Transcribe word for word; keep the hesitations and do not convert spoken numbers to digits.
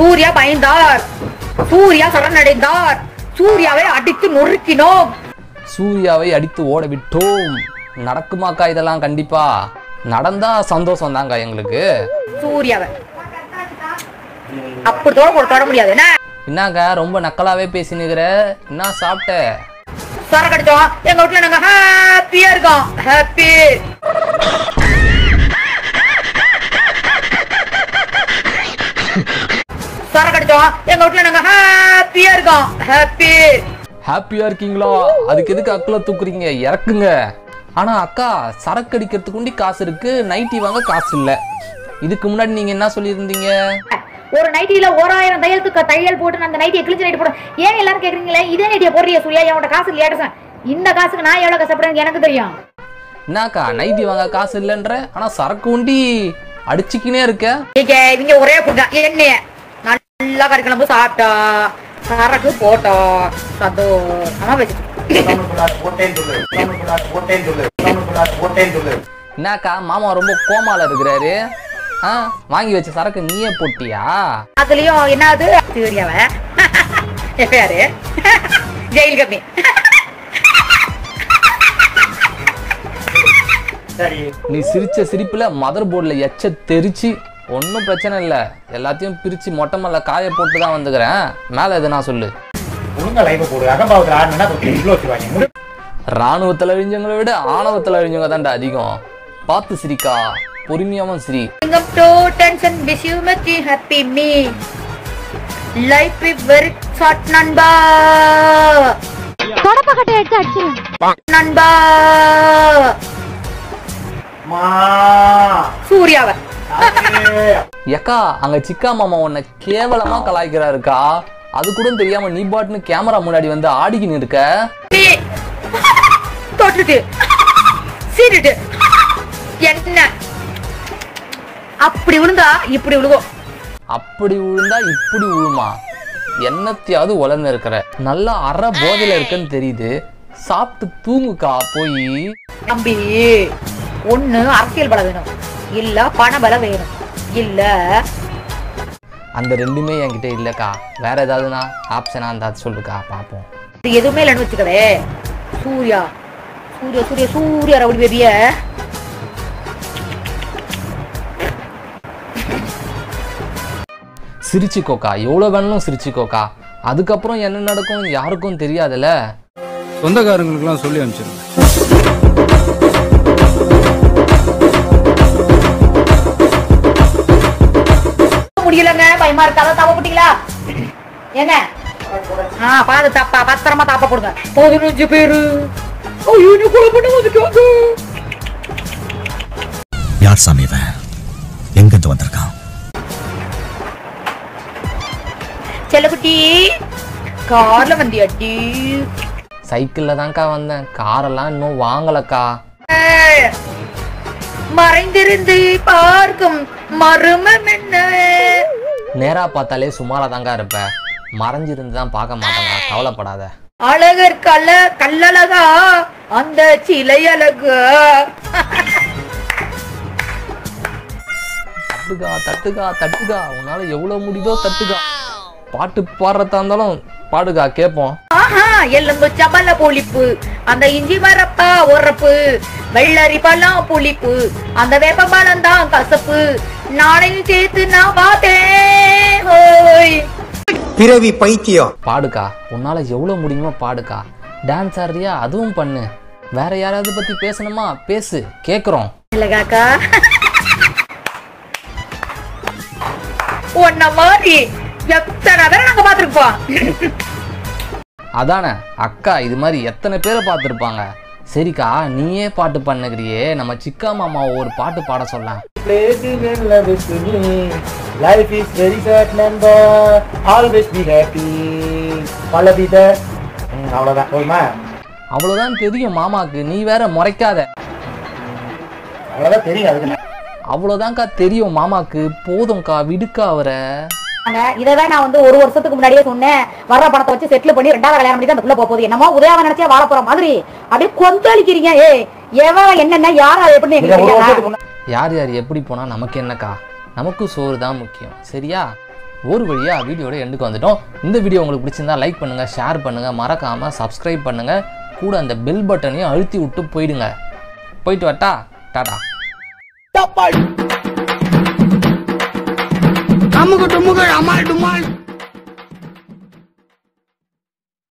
सूर्या பயந்தார். சூர்யா சரணடைந்தார். சூர்யாவை அடித்து நொறுக்கினோம். சூர்யாவை அடித்து ஓட விட்டோம். நடக்குமாக்கா இதெல்லாம்? கண்டிப்பா நடந்தா சந்தோஷம் தாங்க எங்களுக்கு. சூர்யாவை அப்படி தொட முடியாது. என்னங்க ரொம்ப நக்கலாவே பேசினுக்கிற? என்ன சாப்பிட்ட? சரக்கடிச்சோம். எங்க வீட்டுல நாங்க ஹாப்பியா இருக்கோம். ஹாப்பி சரக்கடிச்சோம். எங்க வீட்டுல நாங்க ஹாப்பியா இருக்கோம். ஹாப்பி ஹாப்பியா இருக்கீங்களோ? அதுக்கு எதுக்கு அக்கல தூக்குறீங்க? இறக்குங்க. ஆனா அக்கா, சரக்கு அடிக்கிறதுக்குண்டி காசு இருக்கு, நைட்டி வாங்க காசு இல்ல. இதுக்கு முன்னாடி நீங்க என்ன சொல்லியிருந்தீங்க? ஒரு நைட்டில ஒரு ஆயிரம் தையலுக்கு தையல் போட்டு அந்த நைட்டியை கிழிஞ்சு நைட்டு போட. ஏன் எல்லாரும் கேக்குறீங்களே இதே நைட்டியை போடுறியா சூர்யா? என்கிட்ட காசு இல்லையா? இந்த காசுக்கு நான் எவ்வளவு கஷ்டப்படுறேன்னு எனக்கு தெரியும். என்னக்கா நைட்டி வாங்க காசு இல்லைன்ற, ஆனா சரக்கு உண்டி அடிச்சுக்கினே இருக்க. இங்க ஒரே என்ன நல்லா கறிக்கலம்பு சாப்பிட்டா சரக்கு போட்டோம். என்னக்கா மாமா ரொம்ப கோமால இருக்கிறாரு. வாங்கி வச்ச சரக்கு நீயே போட்டியா? அதுலயும் என்னது ஜெயில் கம்மி. நீ சிரிச்ச சிரிப்புல மதர் போர்ட்ல எச்ச தெரிச்சு. ஒன்னும் பிரச்சனை இல்ல, எல்லாத்தையும் பிரிச்சு மொட்டை மேல காய போட்டுதான் வந்துக்கிறேன். மேல எதுனா சொல்லு. ராணுவத்துல அழிஞ்சவங்களை விட ஆணவத்துல அழிஞ்சவங்க தான்டா அதிகம். பாத்து சிரிக்கா, பொறுமையாவும் சிரி. ஏக்கா அங்க சிக்கா மாமா உன்னை கேவலமா கலாய்க்கிறாருக்கா. அது கூட தெரியாம நீ பாட்டுன்னு கேமரா முன்னாடி வந்து ஆடிக்கின்னு இருக்க. என்ன அப்படி விழுந்தா இப்படி விழுவோம், அப்படி விழுந்தா இப்படி விழுமா? என்னத்தையாவது உலர்ந்து இருக்கிற, நல்லா அற போதையில இருக்குன்னு தெரியுது. சாப்பிட்டு தூங்குக்கா போய். தம்பி ஒண்ணு அரசியல் பலம் வேணும், இல்ல பண பலம் வேணும், இல்ல அந்த ரெண்டுமே என்கிட்ட இல்லக்கா. வேற ஏதாவதுனா ஆப்ஷனா இருந்தா சொல்லுக்கா பாப்போம். எதுவுமே இல்லைன்னு வச்சுக்கவே. சூர்யா சூர்யா சூர்யா சூர்யா ரவுடி பேபிய சிரிச்சுக்கோக்கா, எவ்வளவு வேணாலும் சிரிச்சுக்கோக்கா. அதுக்கப்புறம் என்ன நடக்கும் யாருக்கும் தெரியாதுல. சொந்தக்காரங்களுக்கெல்லாம் சொல்லி அனுப்பிச்சிருங்க. முடியலங்க, பயமா இருக்காத. தாப்ப போட்டீங்களா என்ன? ஆ பாத்து தாப்பா, பத்திரமா தாப்ப போடுங்க. பதினஞ்சு பேரு ஐயோ நீ கூட பண்ண வந்துட்டாங்க. யார் சாமி இவன்? எங்க இருந்து வந்திருக்கான்? செல்லகுட்டி கார்ல வந்தியா? டி சைக்கிள்ல தான்க்கா வந்தேன். காரெல்லாம் இன்னும் வாங்கலக்கா. மறைந்திருந்து பார்க்கும் மர்மம் என்ன? நேரா பார்த்தாலே சுமாரா தாங்க இருப்ப, மறைஞ்சிருந்து தான் பார்க்க மாட்டாங்க. கவலைப்படாத. அழகர் கல்ல கல்லழகா அந்த சிலை அழகு. தட்டுகா தட்டுகா தட்டுகா, உன்னால எவ்வளவு முடியுதோ தட்டுகா. பாட்டு பாடுறதா இருந்தாலும் பாடுகா, கேப்போம். ஆஹா எலும்பு சபல புளிப்பு, அந்த இஞ்சி மரப்பா உரப்பு, வெள்ளரி பழம் புளிப்பு, அந்த வேப்ப பழம் தான் கசப்பு, நாளையும் சேர்த்து நான் பார்த்தேன் பைத்தியம். பாடுக்கா, உன்னால எவ்வளவு முடியுமோ பாடுக்கா. டான்ஸ் ஆடுறியா? அதுவும் பண்ணு. வேற யாராவது பத்தி பேசணுமா? பேசு, கேக்குறோம். இல்லக்காக்கா உன்ன மாதிரி எத்தனை பேரை நாங்க பாத்துருப்போம். அதானே அக்கா, இது மாதிரி எத்தனை பேரை பாத்துருப்பாங்க. சரிக்கா நீயே பாட்டு பண்ணுகிறியே, நம்ம சிக்கா மாமா ஒரு பாட்டு பாட சொல்லலாம். அவ்வளவுதான் தெரியும் மாமாக்கு. நீ வேற முறைக்காத. அவ்வளவுதான்க்கா தெரியும் மாமாக்கு. போதும்க்கா விடுக்கா. அவரை இததான் நான் வந்து ஒரு வருஷத்துக்கு முன்னாடியே சொன்னேன். வர்ற பணத்தை வச்சு செட்டில் பண்ணி ரெண்டாவது கல்யாணம் பண்ணி தான் உள்ள போகுது. என்னமோ உதயாவை நினைச்சா வாழ போற மாதிரி அப்படியே கொந்தளிக்கிறீங்க. ஏ எவ என்னன்னா யார் அதை எப்படி யார் யார் எப்படி போனா நமக்கு என்னக்கா? நமக்கு சோறு தான் முக்கியம். சரியா ஒரு வழியா வீடியோட எண்டுக்கு வந்துட்டோம். இந்த வீடியோ உங்களுக்கு பிடிச்சிருந்தா லைக் பண்ணுங்க, ஷேர் பண்ணுங்க, மறக்காம சப்ஸ்கிரைப் பண்ணுங்க, கூட அந்த பெல் பட்டனையும் அழுத்தி விட்டு போயிடுங்க. போயிட்டு வரட்டா, டாடா. அம்முக்கு டும்முக்கு அமால் டுமால்.